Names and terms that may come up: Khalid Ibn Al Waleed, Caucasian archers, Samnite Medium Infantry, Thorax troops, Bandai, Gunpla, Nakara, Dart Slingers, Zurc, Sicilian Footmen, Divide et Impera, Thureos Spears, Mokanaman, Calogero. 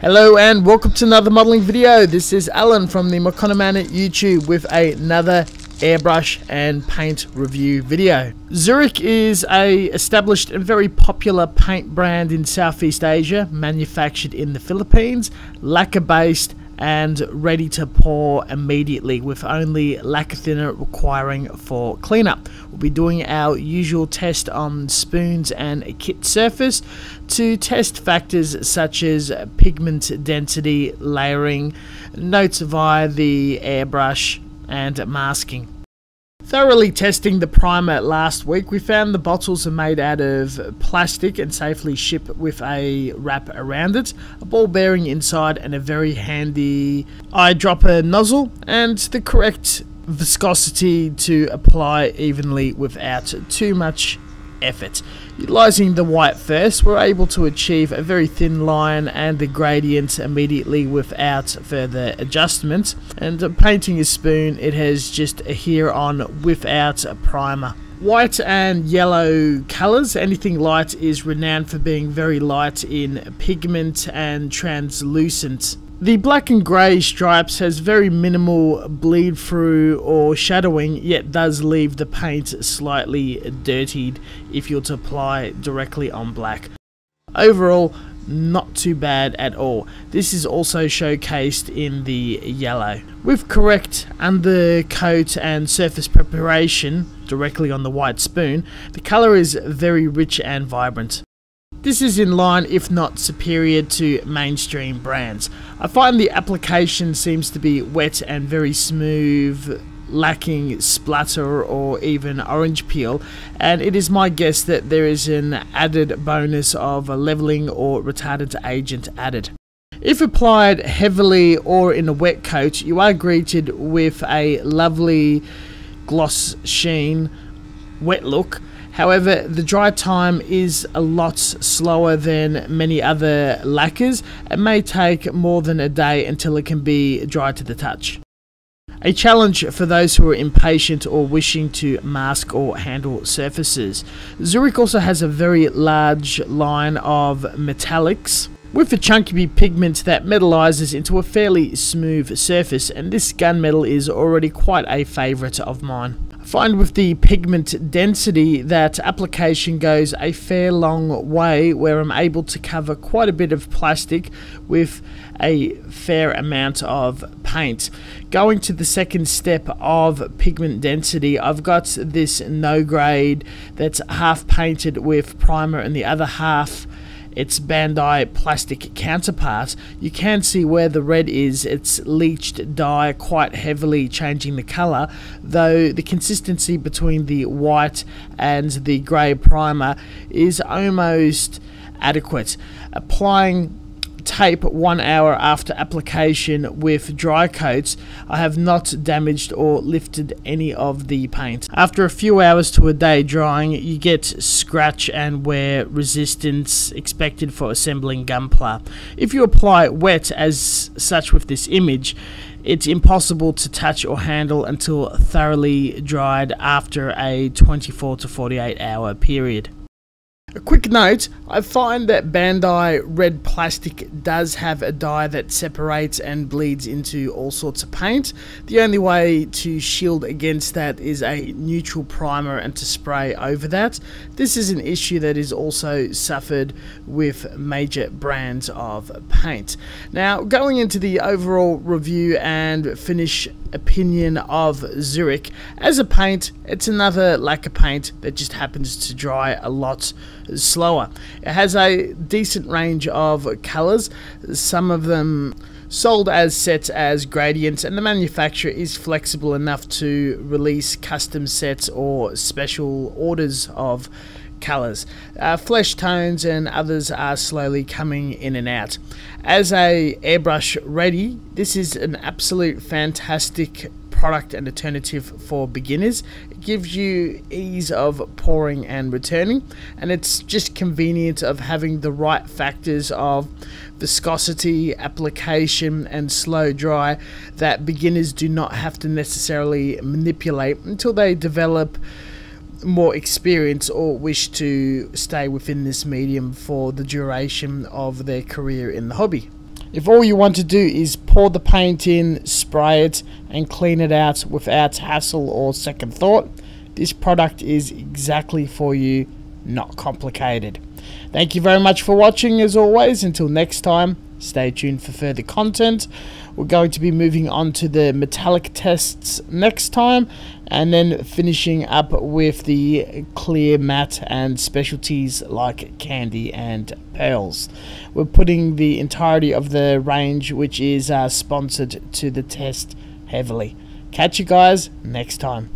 Hello and welcome to another modeling video. This is Alan from the Mokanaman at YouTube with another airbrush and paint review video. Zurc is a established and very popular paint brand in Southeast Asia, manufactured in the Philippines, lacquer based and ready to pour immediately with only lacquer thinner requiring for cleanup. We'll be doing our usual test on spoons and a kit surface to test factors such as pigment density, layering, notes via the airbrush and masking. Thoroughly testing the primer last week, we found the bottles are made out of plastic and safely ship with a wrap around it, a ball bearing inside and a very handy eyedropper nozzle, and the correct viscosity to apply evenly without too much effort. Utilizing the white first, we're able to achieve a very thin line and the gradient immediately without further adjustment. And painting a spoon, it has just adhere on without a primer. White and yellow colors, anything light is renowned for being very light in pigment and translucent. The black and grey stripes has very minimal bleed through or shadowing, yet does leave the paint slightly dirtied if you're to apply directly on black. Overall, not too bad at all. This is also showcased in the yellow. With correct undercoat and surface preparation directly on the white spoon, the colour is very rich and vibrant. This is in line, if not superior, to mainstream brands. I find the application seems to be wet and very smooth, lacking splatter or even orange peel, and it is my guess that there is an added bonus of a leveling or retardant agent added. If applied heavily or in a wet coat, you are greeted with a lovely gloss sheen wet look. However, the dry time is a lot slower than many other lacquers. It may take more than a day until it can be dry to the touch. A challenge for those who are impatient or wishing to mask or handle surfaces. Zurc also has a very large line of metallics with a chunky pigment that metallizes into a fairly smooth surface, and this gunmetal is already quite a favorite of mine. I find with the pigment density that application goes a fair long way, where I'm able to cover quite a bit of plastic with a fair amount of paint. Going to the second step of pigment density, I've got this no grade that's half painted with primer and the other half its Bandai plastic counterpart. You can see where the red is, it's leached dye quite heavily, changing the color, though the consistency between the white and the grey primer is almost adequate. Applying tape 1 hour after application with dry coats, I have not damaged or lifted any of the paint. After a few hours to a day drying, you get scratch and wear resistance expected for assembling Gunpla. If you apply wet as such with this image, it's impossible to touch or handle until thoroughly dried after a 24 to 48 hour period. A quick note, I find that Bandai red plastic does have a dye that separates and bleeds into all sorts of paint. The only way to shield against that is a neutral primer and to spray over that. This is an issue that is also suffered with major brands of paint. Now, going into the overall review and finish opinion of Zurc. As a paint, it's another lacquer paint that just happens to dry a lot slower. It has a decent range of colors, some of them sold as sets as gradients, and the manufacturer is flexible enough to release custom sets or special orders of colors. Flesh tones and others are slowly coming in and out. As a airbrush ready, this is an absolute fantastic product and alternative for beginners. It gives you ease of pouring and returning, and it's just convenient of having the right factors of viscosity, application and slow dry that beginners do not have to necessarily manipulate until they develop more experience or wish to stay within this medium for the duration of their career in the hobby. If all you want to do is pour the paint in, spray it and clean it out without hassle or second thought, this product is exactly for you, not complicated. Thank you very much for watching as always. Until next time, stay tuned for further content. We're going to be moving on to the metallic tests next time, and then finishing up with the clear matte and specialties like candy and pearls. We're putting the entirety of the range, which is sponsored, to the test heavily. Catch you guys next time.